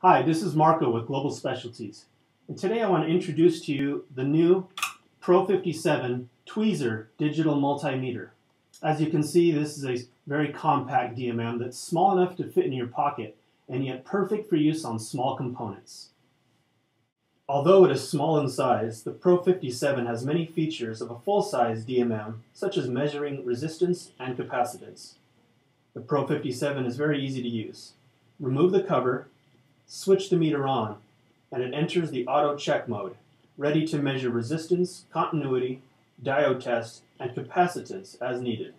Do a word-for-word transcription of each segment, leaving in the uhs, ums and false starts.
Hi, this is Marco with Global Specialties, and today I want to introduce to you the new P R O fifty-seven Tweezer digital multimeter. As you can see, this is a very compact D M M that's small enough to fit in your pocket and yet perfect for use on small components. Although it is small in size, the P R O fifty-seven has many features of a full-size D M M, such as measuring resistance and capacitance. The P R O fifty-seven is very easy to use. Remove the cover, switch the meter on, and it enters the auto check mode, ready to measure resistance, continuity, diode test, and capacitance as needed.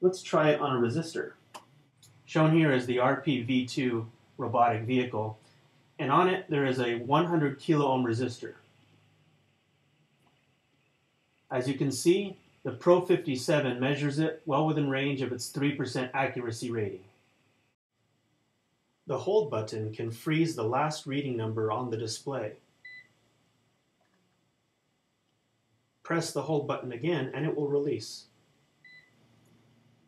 Let's try it on a resistor. Shown here is the R P V two robotic vehicle, and on it there is a one hundred kilo ohm resistor. As you can see, the P R O fifty-seven measures it well within range of its three percent accuracy rating. The hold button can freeze the last reading number on the display. Press the hold button again and it will release.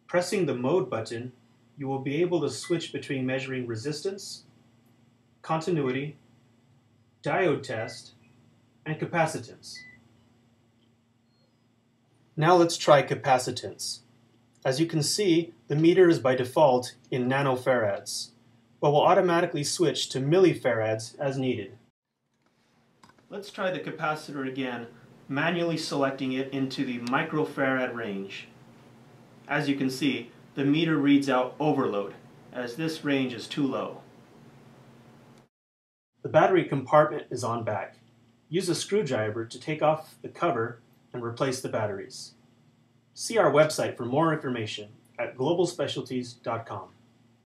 Pressing the mode button, you will be able to switch between measuring resistance, continuity, diode test, and capacitance. Now let's try capacitance. As you can see, the meter is by default in nanofarads, but will automatically switch to millifarads as needed. Let's try the capacitor again, manually selecting it into the microfarad range. As you can see, the meter reads out overload, as this range is too low. The battery compartment is on back. Use a screwdriver to take off the cover and replace the batteries. See our website for more information at global specialties dot com.